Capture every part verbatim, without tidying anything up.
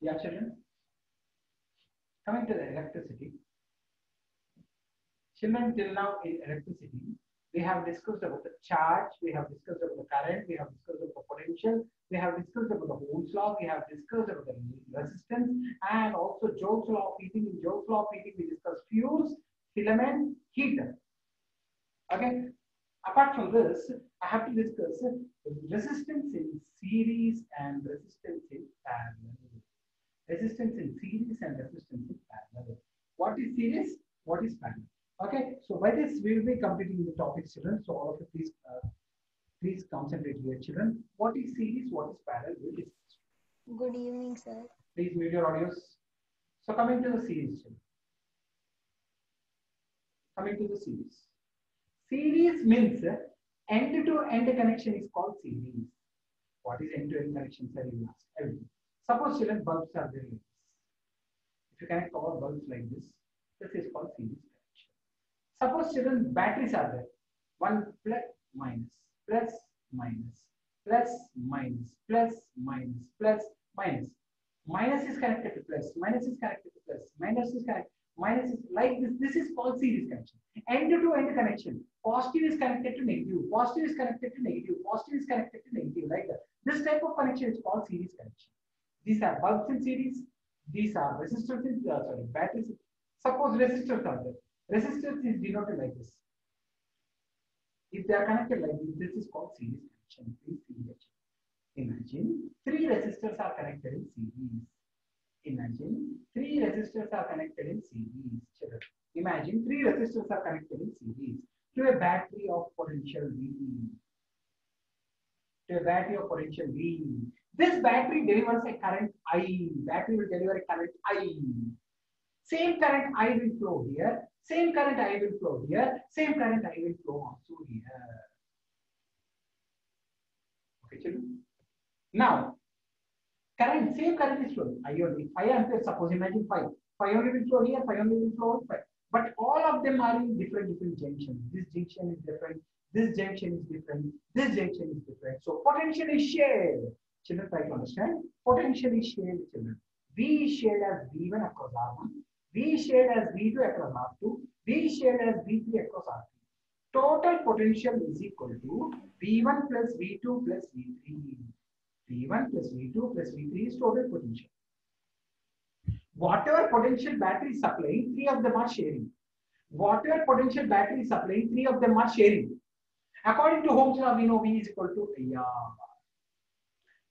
Yeah, children. Coming to the electricity. Children, till now in electricity, we have discussed about the charge, we have discussed about the current, we have discussed about the potential, we have discussed about the Ohm's law, we have discussed about the resistance, and also Joule's law of heating. In Joule's law of heating, we discussed fuse, filament, heater. Okay. Apart from this, I have to discuss resistance in series and resistance in parallel. Resistance in series and resistance in parallel. What is series? What is parallel? Okay, so by this we will be completing the topics, children. So all of you, please, uh, please concentrate here, children. What is series? What is parallel? We'll discuss. Good evening, sir. Please mute your audios. So coming to the series, children. Coming to the series. Series means end-to-end connection is called series. What is end-to-end connection, sir? You ask everything. Suppose, children, bulbs are there like this. If you connect power bulbs like this, this is called series. Suppose, children, batteries are there. One plus minus, plus minus, plus minus, plus minus, plus minus. Minus is connected to plus, minus is connected to plus, minus is connected, minus is like this. This is called series connection. End to end connection. Positive is connected to negative, positive is connected to negative, positive is connected to negative, like that. This type of connection is called series connection. These are bulbs in series, these are resistors in, uh, sorry, batteries. Suppose resistors are there. Resistance is denoted like this. If they are connected like this, this is called series connection. Please see here. Imagine three resistors are connected in series. Imagine three resistors are connected in series. Imagine three resistors are connected in series to a battery of potential V. To a battery of potential V. This battery delivers a current I. Battery will deliver a current I. Same current I will flow here. Same current I will flow here. Same current I will flow also here. Okay, children. Now, current, same current is flowing. I only five ampere. Suppose imagine five. Five only will flow here. Five only will flow five. But all of them are in different different junctions. This junction is different. This junction is different. This junction is different. So potential is shared. Children, try to understand. Potential is shared. Children, V is shared as V one across R one. V is shared as V two across R two, V is shared as V three across R three. Total potential is equal to V one plus V two plus V three. V one plus V two plus V three is total potential. Whatever potential battery is supplying, three of them are sharing. Whatever potential battery is supplying, three of them are sharing. According to Ohm's law, we know V is equal to I R one.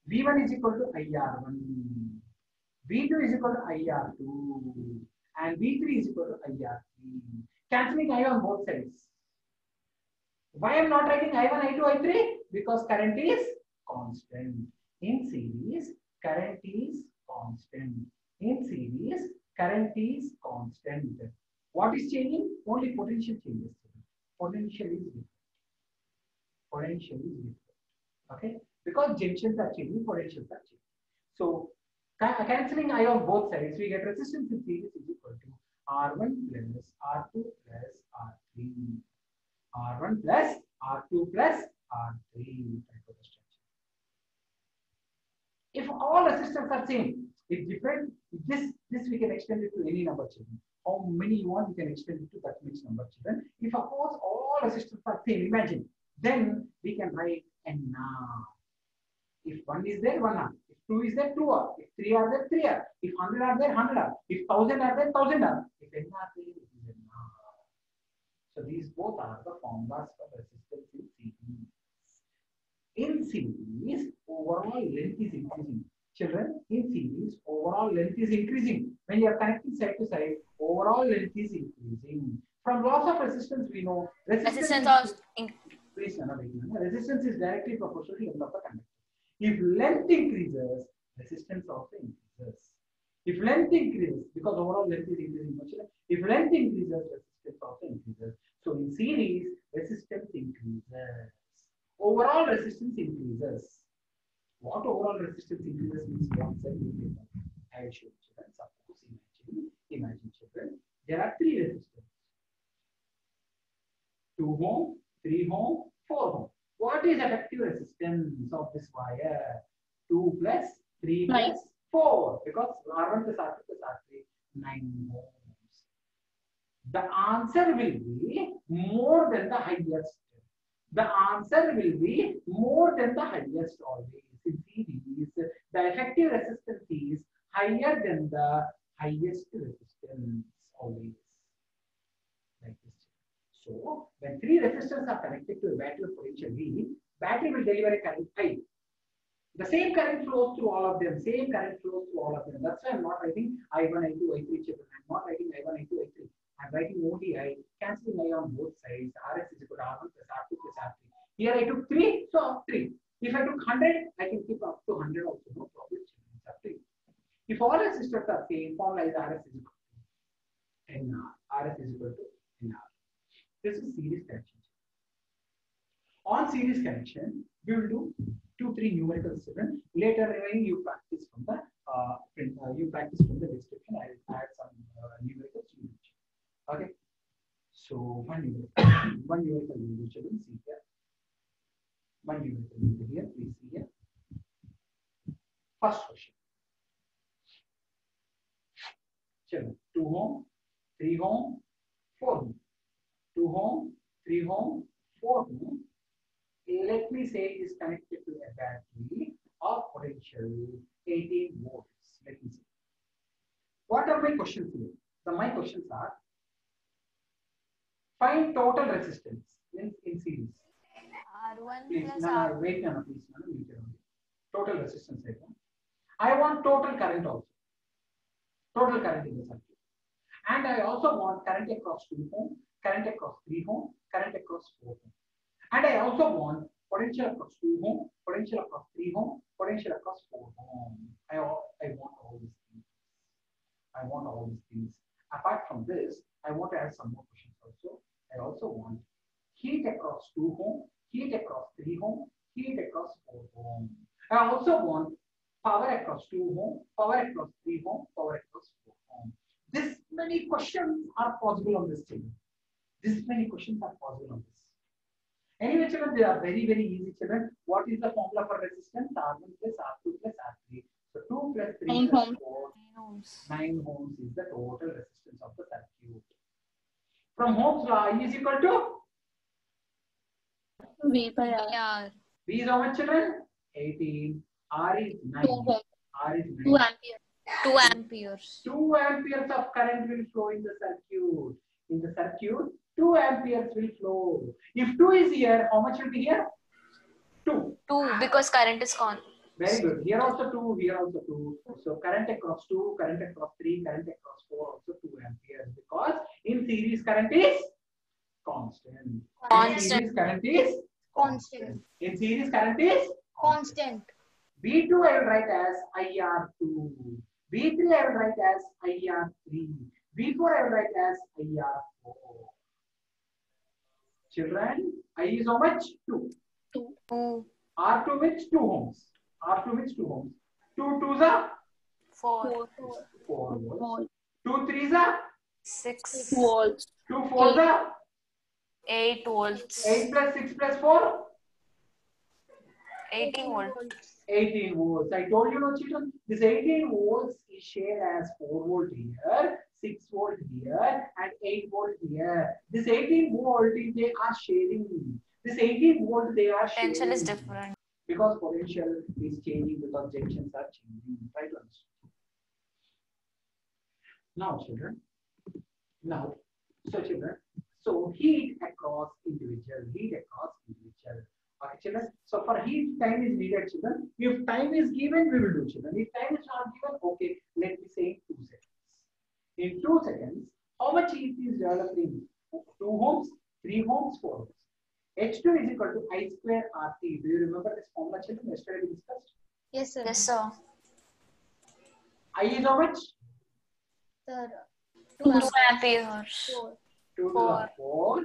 V one is equal to I R one. V two is equal to I R two. And V three is equal to I R three. Cancelling I on both sides. Why I am not writing I one, I two, I three? Because current is constant. In series, current is constant. In series, current is constant. What is changing? Only potential changes. Potential is different. Potential is different. Okay? Because junctions are changing, potentials are changing. So, cancelling I on both sides, we get resistance in series is equal to R one plus R two plus R three. R one plus R two plus R three. If all resistors are same, if different, this, this we can extend it to any number of children. How many you want, you can extend it to that much number of children. If of course all resistors are same, imagine, then we can write N R. If one is there, one R. If two is there, two R. If three are there, three R. If hundred are there, hundred R. If thousand are there, thousand R. If n are there, it is n R. So these both are the formulas for resistance in series. In series, overall length is increasing. Children, in series, overall length is increasing. When you are connecting side to side, overall length is increasing. From loss of resistance, we know resistance, resistance is, in please, no, no, no. Resistance is directly proportional to length of the conductor. If length increases, resistance also increases. If length increases, because overall length is increasing much, if length increases, resistance also increases. So in series, resistance increases. Overall resistance increases. What overall resistance increases means one side increases. I will show you, children. Suppose imagine, imagine children, there are three resistors. Two ohm, three ohm, four ohm. What is effective resistance of this wire? two plus three plus four, because R one plus R two plus R three, nine moles. The answer will be more than the highest. The answer will be more than the highest always. In series, the effective resistance is higher than the highest resistance always. Like this. So, when three resistors are connected to a battery potentially, battery will deliver a current I. The same current flows through all of them. Same current flows through all of them. That's why I'm not writing I one, I two, I three, children. I'm not writing I one, I two, I three. I'm writing only I, cancelling I on both sides. R S is equal to R one plus R two plus R three. Here I took three, so up three. If I took one hundred, I can keep up to one hundred also, no problem. It's up three. If all resistors are same, formula is R S is equal to N R. R S is equal to N R. This is series connection. On series connection, we will do two, three numericals. Students. Later, you practice from the uh, print, uh, you practice from the description. I will add some uh, numericals. Okay. So one numerical, one numerical we will see here. One numerical we will here. Please see here. First question. Children, two home, three home, four home. Two home, three home, four home. Let me say is connected to a battery of potential eighteen volts. Let me see. What are my questions here? So my questions are find total resistance in, in series. R one please, plus no, R no, wait, no, no, please, no, no, total resistance. I want. I want total current also. Total current in the circuit. And I also want current across two home, current across three home, current across four home. And I also want potential across two home, potential across three home, potential across four home. I, I want all these things. I want all these things. Apart from this, I want to add some more questions also. I also want heat across two home, heat across three home, heat across four home. I also want power across two home, power across three home, power across four home. This many questions are possible on this table. This many questions are possible on this. Anyway, children, they are very, very easy, children. What is the formula for resistance? R one plus R two plus R three. So two plus three nine plus ohms. four. nine ohms is the total resistance of the circuit. From Ohm's law, E is equal to V by R. V is how much, children? eighteen. R is nine. R is nine. two amperes. two amperes. two amperes of current will flow in the circuit. In the circuit, two amperes will flow. If two is here, how much will be here? two. two, because current is constant. Very good. Here also two, here also two. So current across two, current across three, current across four, also two amperes. Because in series current is constant. Constant. In series current is constant. constant. In series current is constant. constant. V two I will write as I R two. V three I will write as I R three. V four I will write as I R four. Children, I is how much? two. two. R two means two ohms. R two means two ohms. two twos are? four. four volts. two threes are? six volts. two fours are? eight volts. eight plus six plus four? eighteen volts. eighteen volts. I told you, no children, this eighteen volts is shared as four volt here, six volt here, and eight volt here. This eighteen volt, they are sharing. This eighteen volt, they are sharing. Potential is different. Because potential is changing, because junctions are changing. Right? Now, children. Now, so children. So heat across individual. Heat across individual. Okay, children. So for heat, time is needed, children. If time is given, we will do, children. If time is not given, okay, let me say two seconds. In two seconds, how much heat is developing? Two ohms, three ohms, four ohms. H two is equal to I square R T. Do you remember this formula, children? Yesterday we discussed. Yes, sir. Yes, sir. I is how much? Sir, two amperes. Two to four.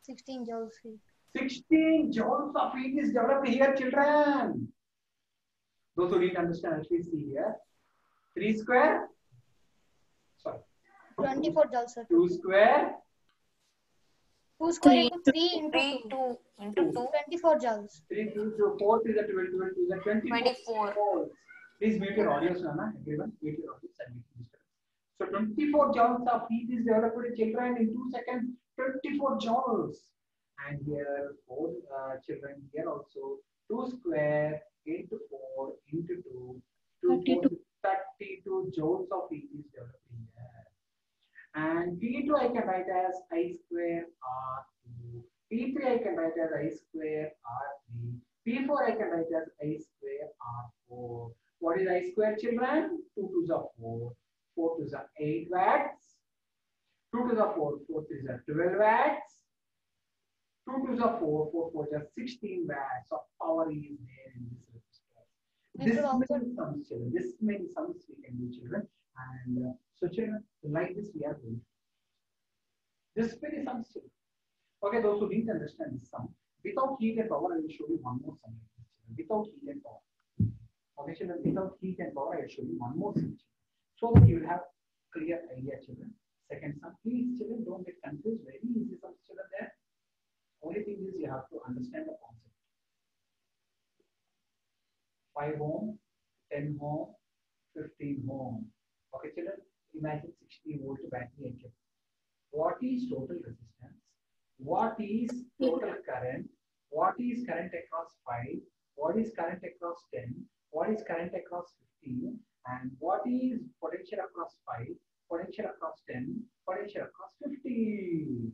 sixteen joules heat. sixteen joules of heat is developed here, children. Those who didn't understand, at least see here. three square. Sorry. twenty-four joules. two square. Who's going to three into two into two? twenty-four joules. three into four is twenty-four. Please mute your audio, Sana. Everyone, mute your audio. So twenty-four joules of heat is developed for children in two seconds. twenty-four joules. And here four uh, children here also. two square into four into two. thirty-two. thirty-two joules of heat is developed here. And P two I can write as I square R two. P three I can write as I square R three. P four I can write as I square R four. What is I square, children? two to the four. four to the eight watts. two to the four. four to the twelve watts. two to the four. four to the sixteen watts of power is there in this resistor. This many sums, children. This many sums we can do, children. And uh, so, children, like this, we are going to this many sums, children. Okay, those who didn't understand this sum, without heat and power, I will show you one more sum. Without heat and power. Okay, children, without heat and power, I will show you one more sum. So that you will have clear idea, children. Second sum, please, children, don't get confused. Very easy sums, children, there. Only thing is you have to understand the concept. five ohm, ten ohm, fifteen ohm. Okay, children, imagine sixty volt battery. What is total resistance? What is total current? What is current across five? What is current across ten? What is current across fifteen? And what is potential across five? Potential across ten? Potential across fifteen?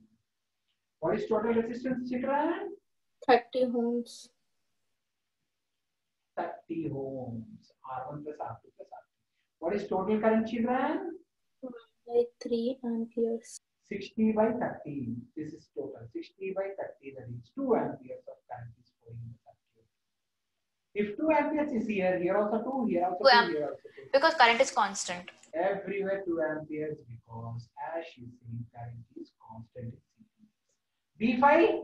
What is total resistance, children? thirty ohms. thirty ohms. R one plus R two plus R two. What is total current, children? three amperes. sixty by thirty. This is total. sixty by thirty. That is two amperes of current is flowing in the circuit. If two amperes is here, here also two, here also two, two, here also two. Because current is constant. Everywhere two amperes because as you see, current is constant. B five,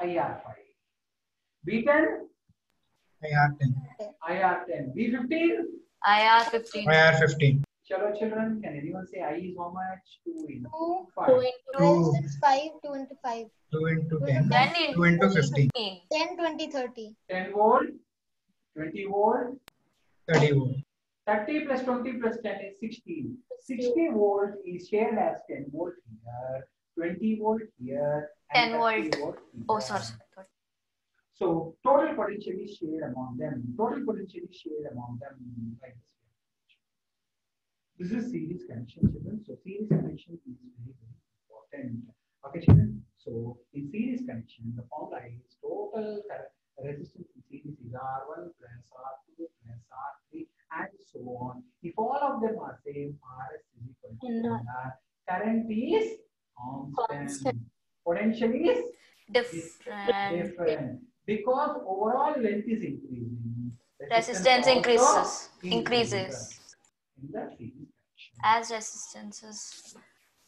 I R five. B ten, I R ten. I R ten. B fifteen. I R fifteen. I R fifteen. Chalo, children, can anyone say I is how much? two into five. two into five. two into five. two into ten. two into fifteen. ten, twenty, thirty. ten volt. twenty volt. thirty volt. thirty plus twenty plus ten is sixty. sixty volt is shared as ten volt here. twenty volt here. And ten volt. Oh, sorry. So total potential is shared among them. Total potential is shared among them like this. This is series connection, children. So series connection is very, very important. Okay, children. So in series connection, the formula is total resistance in series is R one plus R two plus R three and so on. If all of them are same, Rs is equal to R. Current is constant. Potential is different. different. Because overall length is increasing. Resistance, resistance increases. Increases. increases. In the series connection. As resistance is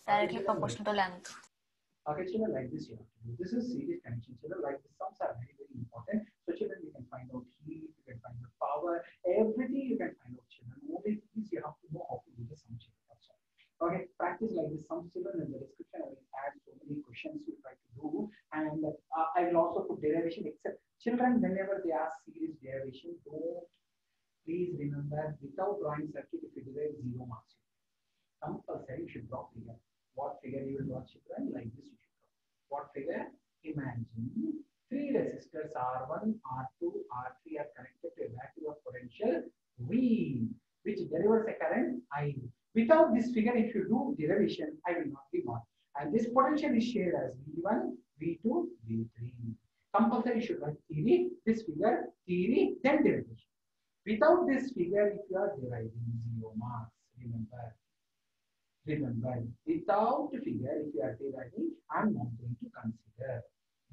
directly okay, proportional to length. Okay, children, like this you have to do. This is series connection, children. Like the sums are very, very important. So, children, you can find out heat, you can find out power, everything you can find out, children. Only things you have to know how to do the sum, children. That's all. Okay, practice like this sum, children. In the description, I will add so many questions you try to do. And uh, I will also put derivation, except children, whenever they ask series derivation, don't. Please remember, without drawing circuit, if you derive zero marks, compulsory you should draw figure. What figure you will draw, children? Like this you should draw. What figure? Imagine three resistors R one, R two, R three are connected to a battery of potential V, which delivers a current I. Without this figure, if you do derivation, I will not be marked. And this potential is shared as V one, V two, V three. Compulsory you should write theory, this figure, theory, then derivation. Without this figure, if you are deriving zero marks, remember, remember, without the figure, if you are deriving, I am not going to consider.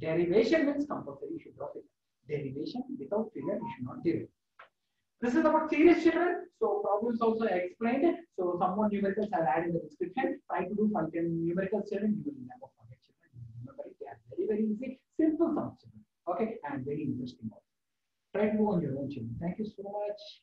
Derivation means compulsory, you should draw figure. Derivation without figure, you should not derive. This is about series, children. So problems also explained. So some more numericals are added in the description. Try to do five ten numericals, children. You will never forget, children. Remember it. They are very, very easy, simple sums, children. Okay, and very interesting also. Try to go on your own, children. Thank you so much.